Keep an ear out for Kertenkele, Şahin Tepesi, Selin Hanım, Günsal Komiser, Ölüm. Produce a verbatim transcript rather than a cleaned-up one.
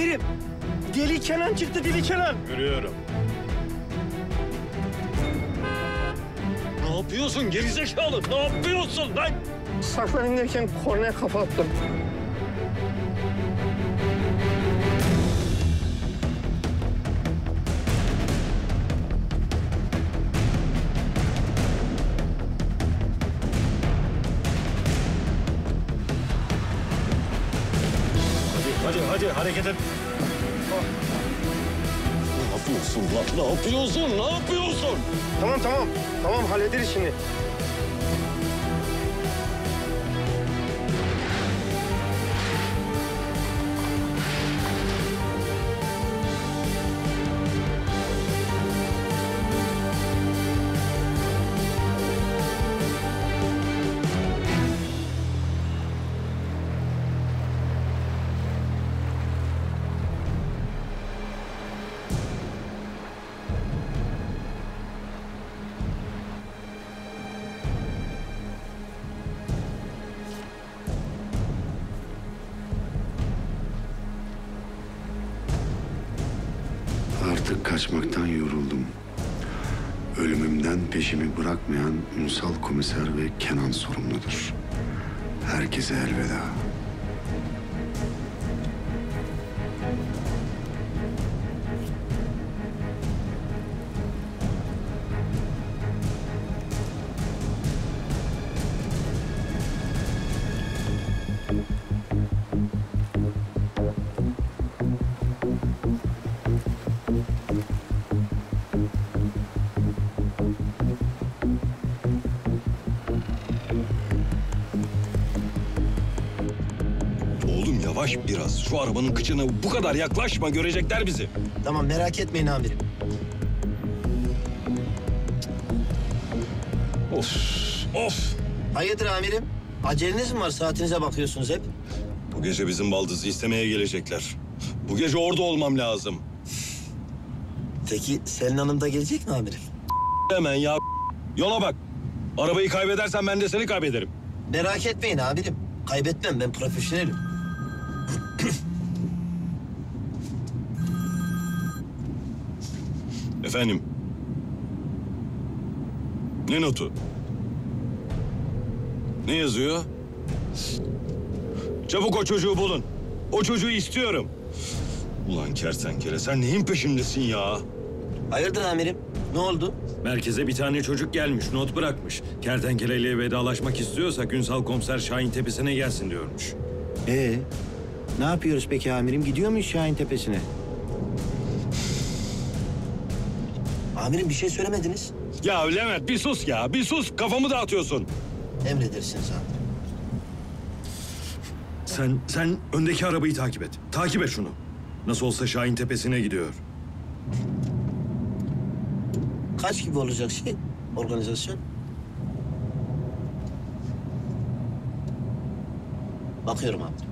Amirim, Deli Kenan çıktı, Deli Kenan. Görüyorum. Ne yapıyorsun gerizekalı? Ne yapıyorsun lan? Saklanayım derken kornaya kafa attım. Hadi, hadi hareket et. Ne yapıyorsun lan? Ne yapıyorsun? Ne yapıyorsun? Tamam, tamam. Tamam, hallederiz şimdi. Artık kaçmaktan yoruldum. Ölümümden peşimi bırakmayan Günsal Komiser ve Kenan sorumludur. Herkese elveda. Yavaş biraz. Şu arabanın kıçına bu kadar yaklaşma. Görecekler bizi. Tamam, merak etmeyin amirim. Of, of. Hayırdır amirim? Aceleniz mi var? Saatinize bakıyorsunuz hep. Bu gece bizim baldızı istemeye gelecekler. Bu gece orada olmam lazım. Peki Selin Hanım da gelecek mi amirim? Hemen ya. Yola bak. Arabayı kaybedersen ben de seni kaybederim. Merak etmeyin amirim. Kaybetmem, ben profesyonelim. Efendim? Ne notu? Ne yazıyor? Çabuk o çocuğu bulun. O çocuğu istiyorum. Ulan kertenkele, sen neyin peşimdesin ya? Hayırdır amirim? Ne oldu? Merkeze bir tane çocuk gelmiş, not bırakmış. Kertenkeleyle vedalaşmak istiyorsa Günsal Komiser Şahin Tepesi'ne gelsin diyormuş. Ee? Ne yapıyoruz peki amirim? Gidiyor muyuz Şahin Tepesi'ne? Amirim bir şey söylemediniz. Ya Levent bir sus ya. Bir sus. Kafamı dağıtıyorsun. Emredersiniz amirim. Sen, sen öndeki arabayı takip et. Takip et şunu. Nasıl olsa Şahin Tepesi'ne gidiyor. Kaç gibi olacak şey? Organizasyon. Bakıyorum amirim.